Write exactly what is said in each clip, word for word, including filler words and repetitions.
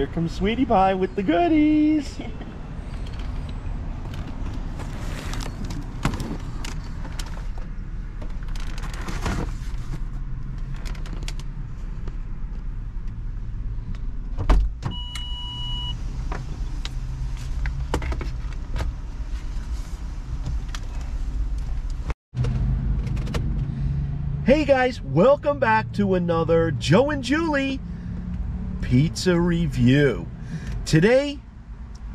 Here comes Sweetie Pie with the goodies. Hey guys, welcome back to another Joe and Julie pizza review. Today,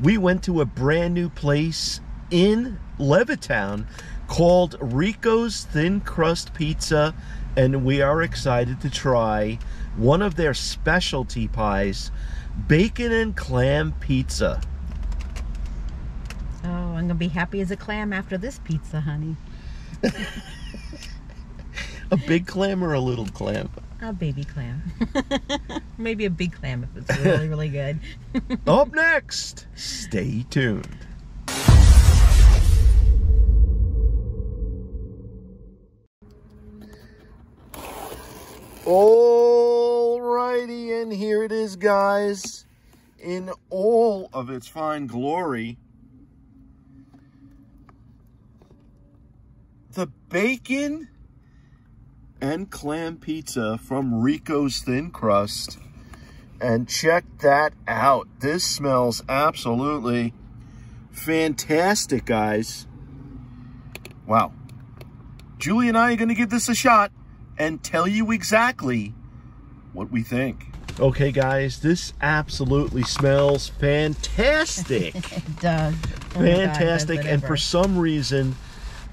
we went to a brand new place in Levittown called Riko's Thin Crust Pizza, and we are excited to try one of their specialty pies, bacon and clam pizza. Oh, I'm gonna be happy as a clam after this pizza, honey. A big clam or a little clam? A baby clam. Maybe a big clam if it's really, really good. Up next, stay tuned. Alrighty, and here it is, guys, in all of its fine glory. The bacon and clam pizza from Riko's Thin Crust, and check that out. This smells absolutely fantastic, guys. Wow. Julie and I are going to give this a shot and tell you exactly what we think. Okay guys, this absolutely smells fantastic. It does. Oh fantastic. God, and for some reason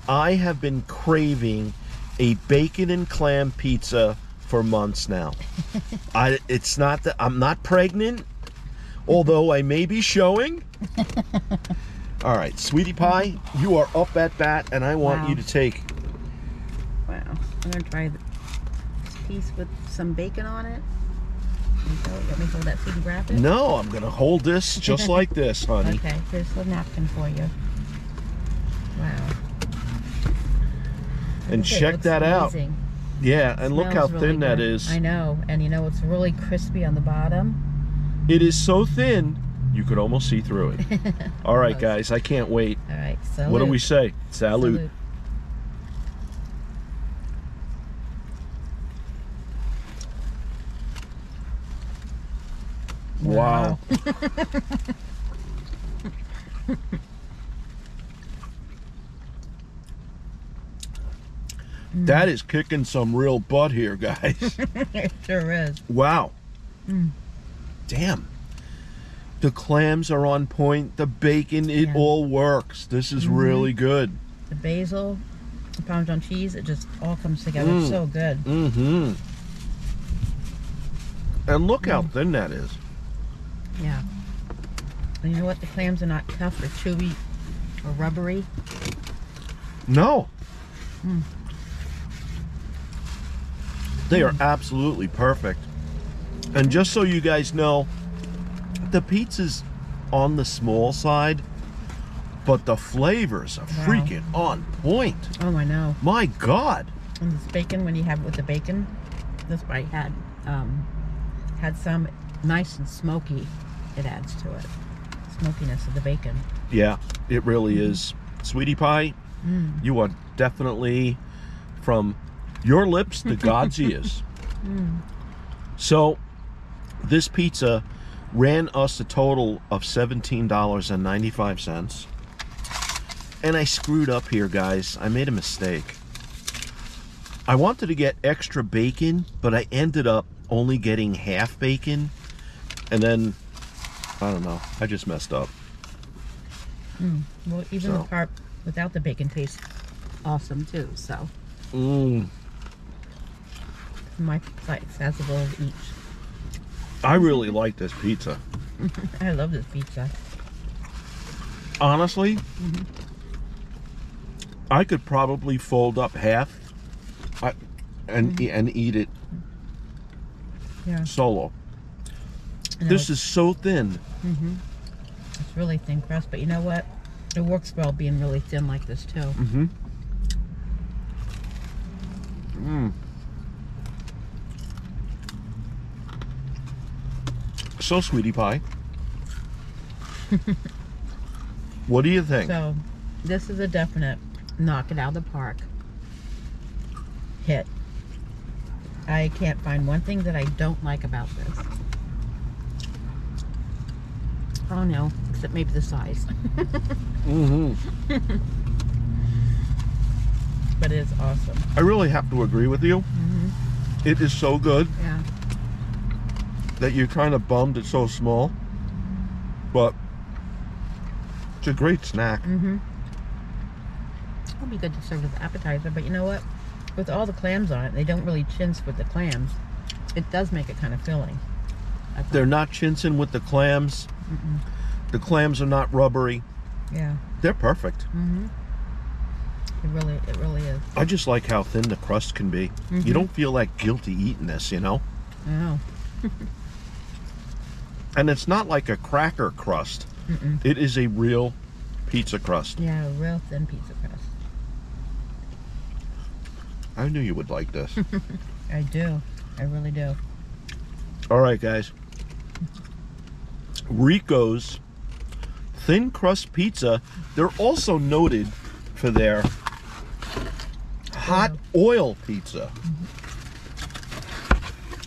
I have been craving a bacon and clam pizza for months now. I, it's not that I'm not pregnant, although I may be showing. All right, Sweetie Pie, you are up at bat, and I want wow. you to take. Wow, I'm gonna try this piece with some bacon on it. Let me hold that so you can wrap it. No, I'm gonna hold this just like this, honey. Okay, here's a napkin for you. Wow. And check that out. Yeah, and look how thin that is. I know, and you know, it's really crispy on the bottom. It is so thin, you could almost see thugh it. All right, guys, I can't wait. All right, salute. What do we say? Salute. Salute. Wow. Mm. That is kicking some real butt here, guys. It sure is. Wow. Mm. Damn. The clams are on point. The bacon, it yeah. all works. This is mm-hmm. really good. The basil, the Parmesan cheese, it just all comes together mm. so good. Mm-hmm. And look mm. how thin that is. Yeah. And you know what? The clams are not tough or chewy or rubbery. No. Mm. They are absolutely perfect. And just so you guys know, the pizza's on the small side, but the flavors are wow. freaking on point. Oh, I know. My God. And this bacon, when you have it with the bacon, this bite had um, had some nice and smoky. It adds to it. Smokiness of the bacon. Yeah, it really is. Sweetie Pie, mm. you are definitely from your lips to God's ears. Mm. So this pizza ran us a total of seventeen dollars and ninety-five cents. And I screwed up here, guys. I made a mistake. I wanted to get extra bacon, but I ended up only getting half bacon. And then, I don't know, I just messed up. Mm. Well, even so. The part without the bacon tastes awesome too, so. Mmm. My bites has a bowl of each. I really like this pizza. I love this pizza. Honestly, mm-hmm. I could probably fold up half I, and mm-hmm. and eat it yeah. solo. You know, this is so thin. Mm-hmm. It's really thin crust, but you know what? It works well being really thin like this too. Mm-hmm. Mm. So, sweetie pie, what do you think? So, this is a definite knock it out of the park hit. I can't find one thing that I don't like about this. I don't know, except maybe the size. Mm-hmm. But it is awesome. I really have to agree with you. Mm-hmm. It is so good. Yeah. That you're kind of bummed it's so small, but it's a great snack. Mm-hmm. It'll be good to serve as an appetizer, but you know what? With all the clams on it, they don't really chintz with the clams. It does make it kind of filling. They're not chintzing with the clams. Mm-mm. The clams are not rubbery. Yeah. They're perfect. Mm-hmm. It really, it really is. I just like how thin the crust can be. Mm-hmm. You don't feel like guilty eating this, you know? I know. And it's not like a cracker crust. Mm-mm. It is a real pizza crust. Yeah, a real thin pizza crust. I knew you would like this. I do. I really do. All right, guys. Riko's Thin Crust Pizza. They're also noted for their hot oil, oil pizza. Mm-hmm.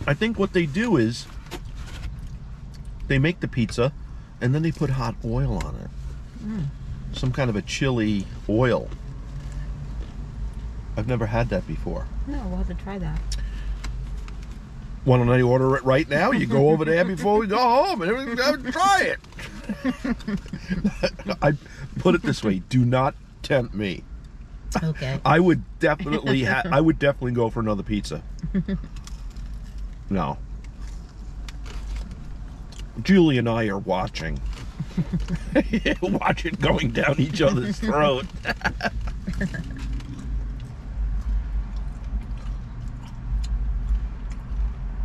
I think what they do is they make the pizza and then they put hot oil on it. Mm. Some kind of a chili oil. I've never had that before. No, we'll have to try that. Why don't I order it right now? You go over there before we go home and have try it. I put it this way, do not tempt me. Okay. I would definitely ha I would definitely go for another pizza. No. Julie and I are watching. Watch it going down each other's throat.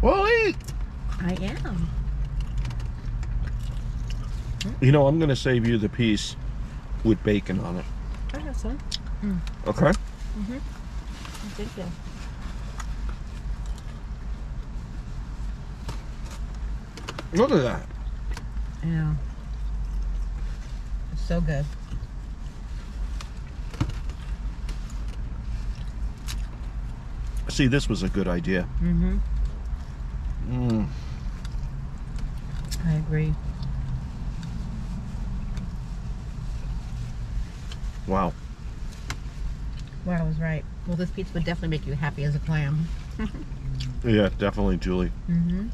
Well, eat. I am. You know, I'm going to save you the piece with bacon on it. I have some. Mm. Okay? Mm-hmm. Thank you. Look at that. Yeah. It's so good. See, this was a good idea. Mm-hmm. Mm. I agree. Wow. Wow, I was right. Well, this pizza would definitely make you happy as a clam. Yeah, definitely, Julie. Mm-hmm.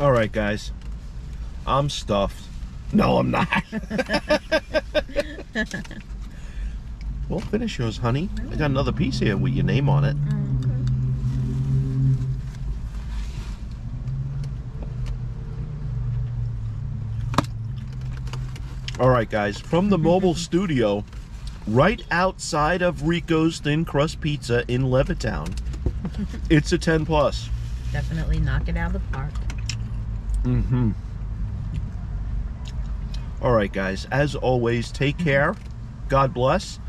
All right, guys, I'm stuffed. No, I'm not. We'll finish yours, honey. I got another piece here with your name on it. All right, guys, from the mobile studio, right outside of Riko's Thin Crust Pizza in Levittown, it's a ten plus. Definitely knock it out of the park. Mm-hmm. All right, guys, as always, take care. God bless.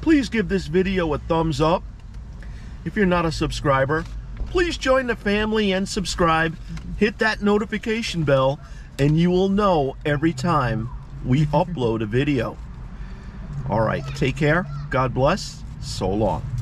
Please give this video a thumbs up. If you're not a subscriber, please join the family and subscribe. Hit that notification bell, and you will know every time we upload a video. All right, take care. God bless. So long.